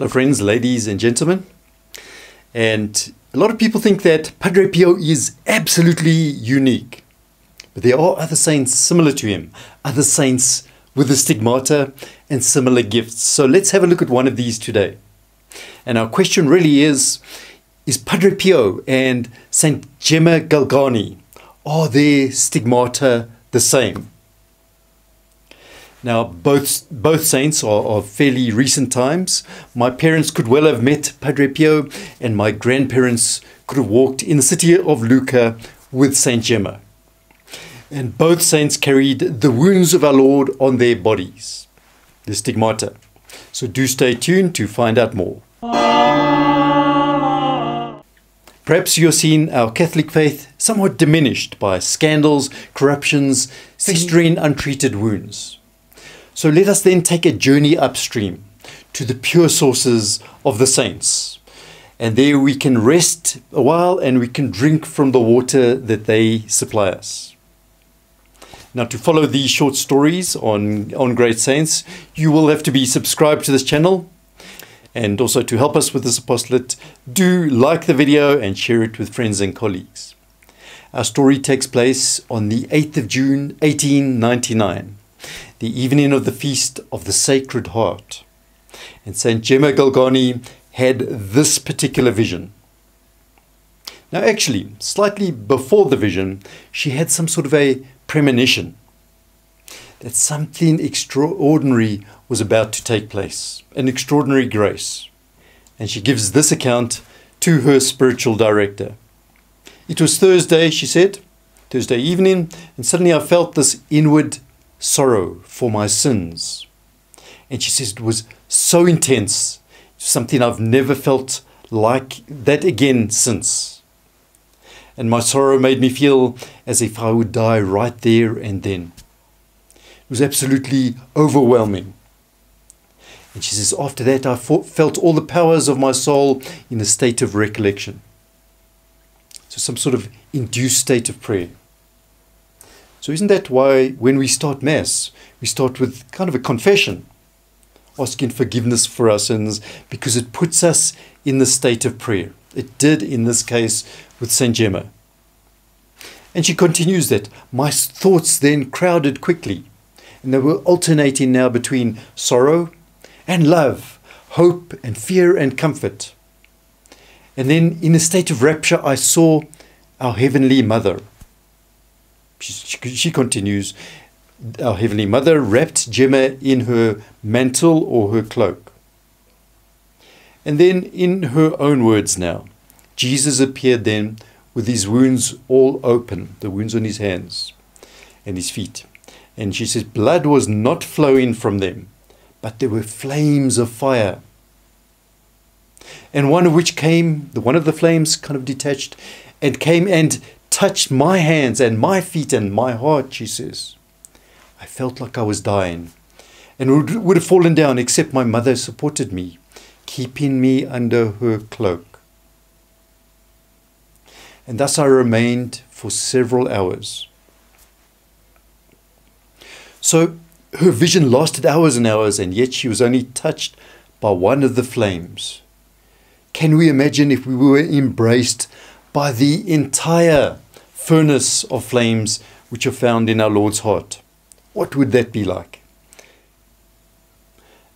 Hello friends, ladies and gentlemen. And a lot of people think that Padre Pio is absolutely unique. But there are other saints similar to him, other saints with the stigmata and similar gifts. So let's have a look at one of these today. And our question really is Padre Pio and Saint Gemma Galgani, are their stigmata the same? Now, both saints are fairly recent times. My parents could well have met Padre Pio, and my grandparents could have walked in the city of Lucca with Saint Gemma. And both saints carried the wounds of our Lord on their bodies, the stigmata. So do stay tuned to find out more. Perhaps you're seeing our Catholic faith somewhat diminished by scandals, corruptions, festering untreated wounds. So let us then take a journey upstream to the pure sources of the saints. And there we can rest a while and we can drink from the water that they supply us. Now, to follow these short stories on Great Saints, you will have to be subscribed to this channel. And also, to help us with this apostolate, do like the video and share it with friends and colleagues. Our story takes place on the 8th of June, 1899. The evening of the Feast of the Sacred Heart. And Saint Gemma Galgani had this particular vision. Now actually, slightly before the vision, she had some sort of a premonition that something extraordinary was about to take place, an extraordinary grace. And she gives this account to her spiritual director. It was Thursday, she said, Thursday evening, and suddenly I felt this inward sorrow for my sins. And she says it was so intense, something I've never felt like that again since. And my sorrow made me feel as if I would die right there and then. It was absolutely overwhelming. And she says after that I felt all the powers of my soul in a state of recollection. So some sort of induced state of prayer. So isn't that why when we start Mass, we start with kind of a confession, asking forgiveness for our sins, because it puts us in the state of prayer. It did in this case with Saint Gemma. And she continues that, my thoughts then crowded quickly, and they were alternating now between sorrow and love, hope and fear and comfort. And then in a state of rapture, I saw our Heavenly Mother. She continues, our Heavenly Mother wrapped Gemma in her mantle or her cloak. And then in her own words now, Jesus appeared then with his wounds all open, the wounds on his hands and his feet. And she says, blood was not flowing from them, but there were flames of fire. And one of which came, the one of the flames kind of detached and came and touched my hands and my feet and my heart, she says. I felt like I was dying and would have fallen down, except my mother supported me, keeping me under her cloak. And thus I remained for several hours. So her vision lasted hours and hours, and yet she was only touched by one of the flames. Can we imagine if we were embraced by the entire furnace of flames which are found in our Lord's heart? What would that be like?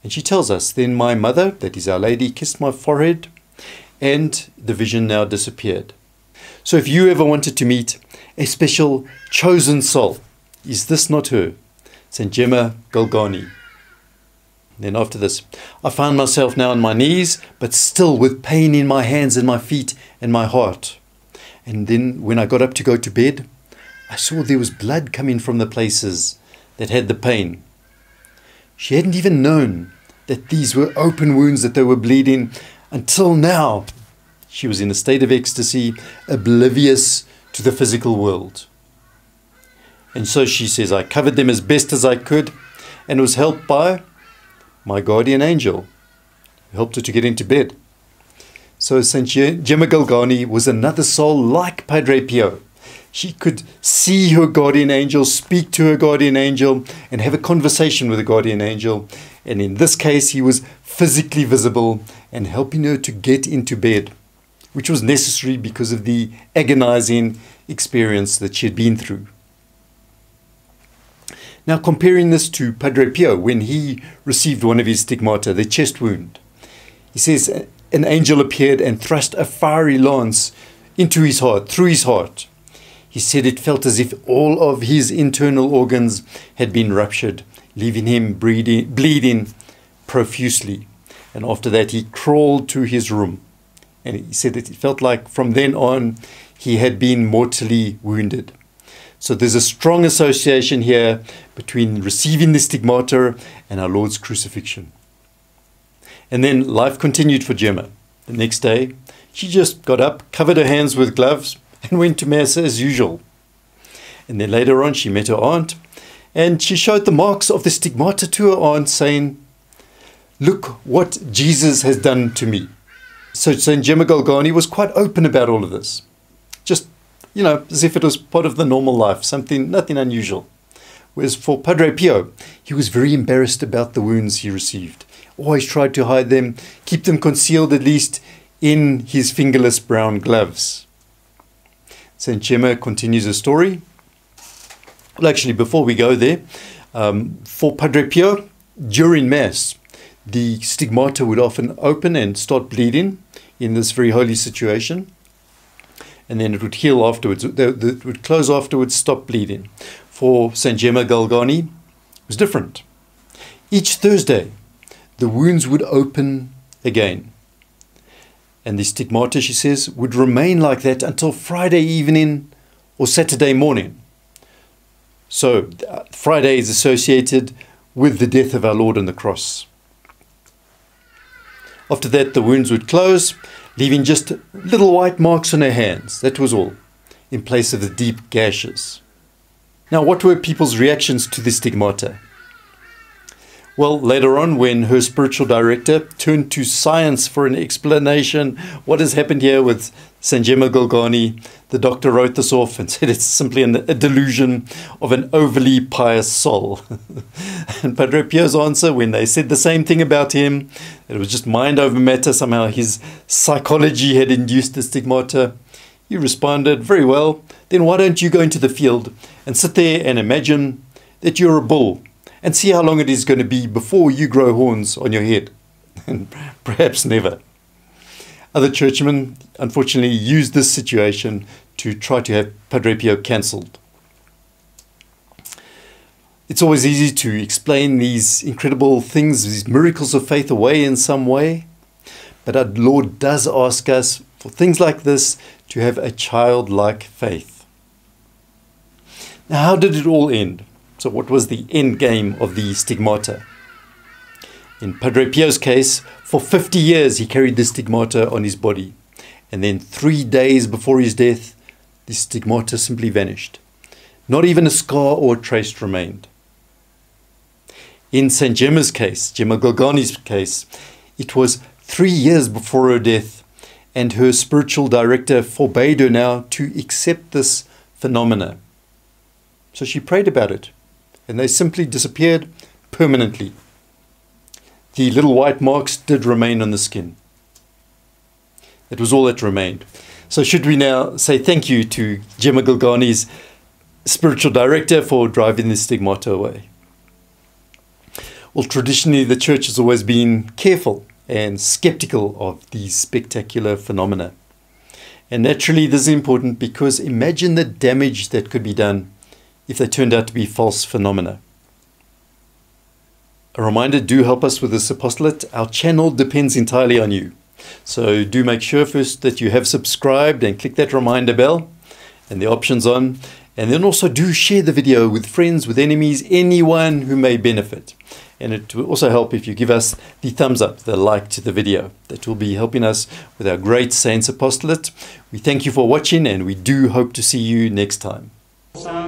And she tells us, then my mother, that is Our Lady, kissed my forehead, and the vision now disappeared. So if you ever wanted to meet a special chosen soul, is this not her? Saint Gemma Galgani. Then after this, I found myself now on my knees, but still with pain in my hands and my feet and my heart. And then when I got up to go to bed, I saw there was blood coming from the places that had the pain. She hadn't even known that these were open wounds, that they were bleeding, until now. She was in a state of ecstasy, oblivious to the physical world. And so she says, I covered them as best as I could and was helped by my guardian angel, who helped her to get into bed. So Saint Gemma Galgani was another soul like Padre Pio. She could see her guardian angel, speak to her guardian angel, and have a conversation with the guardian angel. And in this case, he was physically visible and helping her to get into bed, which was necessary because of the agonizing experience that she had been through. Now, comparing this to Padre Pio when he received one of his stigmata, the chest wound, he says, an angel appeared and thrust a fiery lance into his heart, through his heart. He said it felt as if all of his internal organs had been ruptured, leaving him bleeding profusely. And after that, he crawled to his room. And he said that it felt like from then on, he had been mortally wounded. So there's a strong association here between receiving the stigmata and our Lord's crucifixion. And then life continued for Gemma. The next day, she just got up, covered her hands with gloves, and went to Mass as usual. And then later on, she met her aunt, and she showed the marks of the stigmata to her aunt, saying, "Look what Jesus has done to me." So Saint Gemma Galgani was quite open about all of this. Just, you know, as if it was part of the normal life, nothing unusual. Whereas for Padre Pio, he was very embarrassed about the wounds he received. Always tried to hide them, keep them concealed at least in his fingerless brown gloves. Saint Gemma continues the story. Well, actually, before we go there, for Padre Pio, during Mass, the stigmata would often open and start bleeding in this very holy situation. And then it would heal afterwards. It would close afterwards, stop bleeding. For Saint Gemma Galgani, it was different. Each Thursday, the wounds would open again. And the stigmata, she says, would remain like that until Friday evening or Saturday morning. So Friday is associated with the death of our Lord on the cross. After that, the wounds would close, leaving just little white marks on her hands. That was all, in place of the deep gashes. Now, what were people's reactions to the stigmata? Well, later on, when her spiritual director turned to science for an explanation, what has happened here with Saint Gemma Galgani, the doctor wrote this off and said it's simply a delusion of an overly pious soul. And Padre Pio's answer, when they said the same thing about him, it was just mind over matter. Somehow his psychology had induced the stigmata. He responded, "Very well, then why don't you go into the field and sit there and imagine that you're a bull, and see how long it is going to be before you grow horns on your head." And perhaps never. Other churchmen, unfortunately, used this situation to try to have Padre Pio cancelled. It's always easy to explain these incredible things, these miracles of faith away in some way. But our Lord does ask us for things like this to have a childlike faith. Now, how did it all end? So what was the end game of the stigmata? In Padre Pio's case, for 50 years he carried the stigmata on his body. And then 3 days before his death, the stigmata simply vanished. Not even a scar or a trace remained. In Saint Gemma's case, Gemma Galgani's case, it was 3 years before her death, and her spiritual director forbade her now to accept this phenomena. So she prayed about it, and they simply disappeared permanently. The little white marks did remain on the skin. It was all that remained. So should we now say thank you to Gemma Galgani's spiritual director for driving the stigmata away? Well, traditionally, the Church has always been careful and skeptical of these spectacular phenomena. And naturally, this is important because imagine the damage that could be done if they turned out to be false phenomena. A reminder, do help us with this apostolate. Our channel depends entirely on you. So do make sure first that you have subscribed and click that reminder bell and the options on. And then also do share the video with friends, with enemies, anyone who may benefit. And it will also help if you give us the thumbs up, the like to the video. That will be helping us with our Great Saints apostolate. We thank you for watching, and we do hope to see you next time.